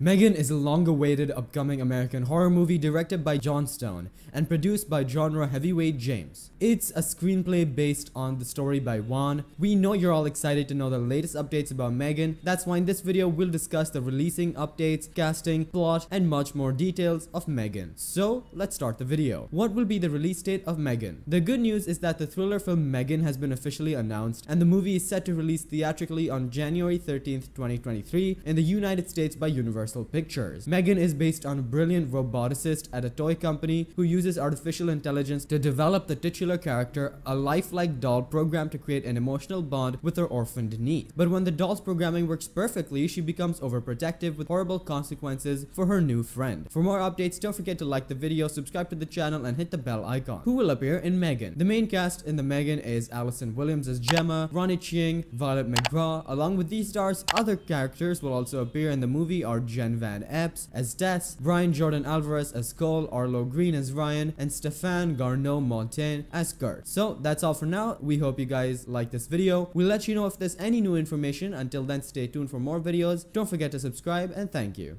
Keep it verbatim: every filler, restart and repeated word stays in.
M3GAN is a long-awaited upcoming American horror movie directed by Johnstone and produced by genre heavyweight James. It's a screenplay based on the story by Wan. We know you're all excited to know the latest updates about M3GAN. That's why in this video we'll discuss the releasing updates, casting, plot, and much more details of M3GAN. So let's start the video. What will be the release date of M3GAN? The good news is that the thriller film M3GAN has been officially announced, and the movie is set to release theatrically on January thirteenth, twenty twenty-three in the United States by Universal Pictures. M3GAN is based on a brilliant roboticist at a toy company who uses artificial intelligence to develop the titular character, a lifelike doll programmed to create an emotional bond with her orphaned niece. But when the doll's programming works perfectly, she becomes overprotective with horrible consequences for her new friend. For more updates, don't forget to like the video, subscribe to the channel, and hit the bell icon. Who will appear in M3GAN? The main cast in the M3GAN is Allison Williams as Gemma, Ronnie Ching, Violet McGraw. Along with these stars, other characters will also appear in the movie are Van Epps as Tess, Brian Jordan Alvarez as Cole, Arlo Green as Ryan, and Stéphane Garneau-Montaine as Kurt. So that's all for now. We hope you guys like this video. We'll let you know if there's any new information. Until then, stay tuned for more videos. Don't forget to subscribe, and thank you.